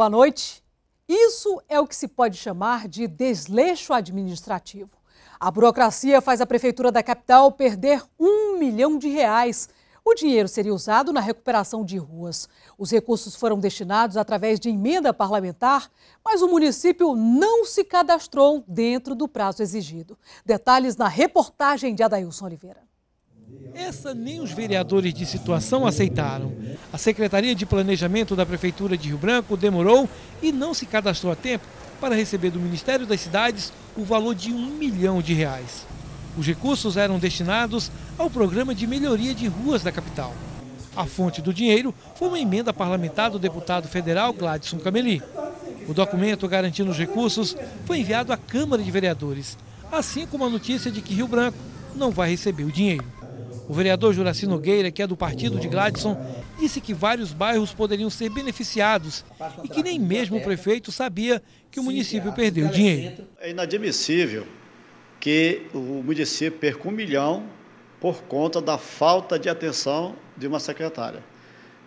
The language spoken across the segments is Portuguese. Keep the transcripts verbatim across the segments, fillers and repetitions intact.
Boa noite. Isso é o que se pode chamar de desleixo administrativo. A burocracia faz a Prefeitura da capital perder um milhão de reais. O dinheiro seria usado na recuperação de ruas. Os recursos foram destinados através de emenda parlamentar, mas o município não se cadastrou dentro do prazo exigido. Detalhes na reportagem de Adailson Oliveira. Essa nem os vereadores de situação aceitaram. A Secretaria de Planejamento da Prefeitura de Rio Branco demorou e não se cadastrou a tempo para receber do Ministério das Cidades o valor de um milhão de reais. Os recursos eram destinados ao programa de melhoria de ruas da capital. A fonte do dinheiro foi uma emenda parlamentar do deputado federal Gladson Cameli. O documento garantindo os recursos foi enviado à Câmara de Vereadores, assim como a notícia de que Rio Branco não vai receber o dinheiro. O vereador Juracino Nogueira, que é do partido de Gladson, disse que vários bairros poderiam ser beneficiados e que nem mesmo o prefeito sabia que o município perdeu o dinheiro. É inadmissível que o município perca um milhão por conta da falta de atenção de uma secretária.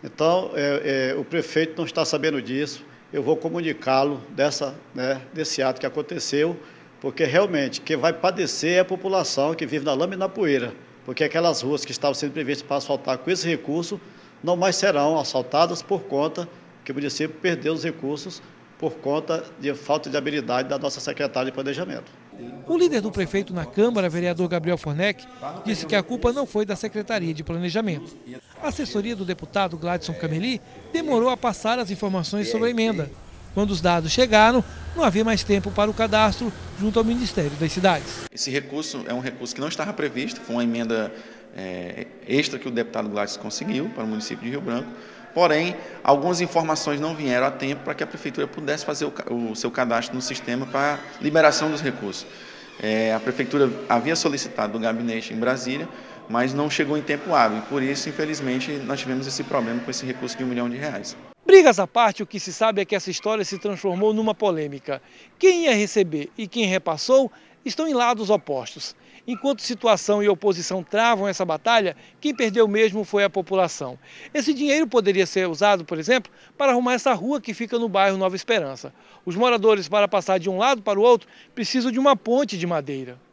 Então, é, é, o prefeito não está sabendo disso. Eu vou comunicá-lo dessa, né, desse ato que aconteceu, porque realmente quem vai padecer é a população que vive na lama e na poeira. Porque aquelas ruas que estavam sendo previstas para asfaltar com esse recurso não mais serão asfaltadas por conta que o município perdeu os recursos por conta de falta de habilidade da nossa secretária de Planejamento. O líder do prefeito na Câmara, vereador Gabriel Forneck, disse que a culpa não foi da Secretaria de Planejamento. A assessoria do deputado Gladson Cameli demorou a passar as informações sobre a emenda. Quando os dados chegaram, não havia mais tempo para o cadastro junto ao Ministério das Cidades. Esse recurso é um recurso que não estava previsto, foi uma emenda é, extra que o deputado Glaice conseguiu para o município de Rio Branco, porém, algumas informações não vieram a tempo para que a Prefeitura pudesse fazer o, o seu cadastro no sistema para liberação dos recursos. É, a Prefeitura havia solicitado do gabinete em Brasília, mas não chegou em tempo hábil, por isso, infelizmente, nós tivemos esse problema com esse recurso de um milhão de reais. Brigas à parte, o que se sabe é que essa história se transformou numa polêmica. Quem ia receber e quem repassou estão em lados opostos. Enquanto situação e oposição travam essa batalha, quem perdeu mesmo foi a população. Esse dinheiro poderia ser usado, por exemplo, para arrumar essa rua que fica no bairro Nova Esperança. Os moradores, para passar de um lado para o outro, precisam de uma ponte de madeira.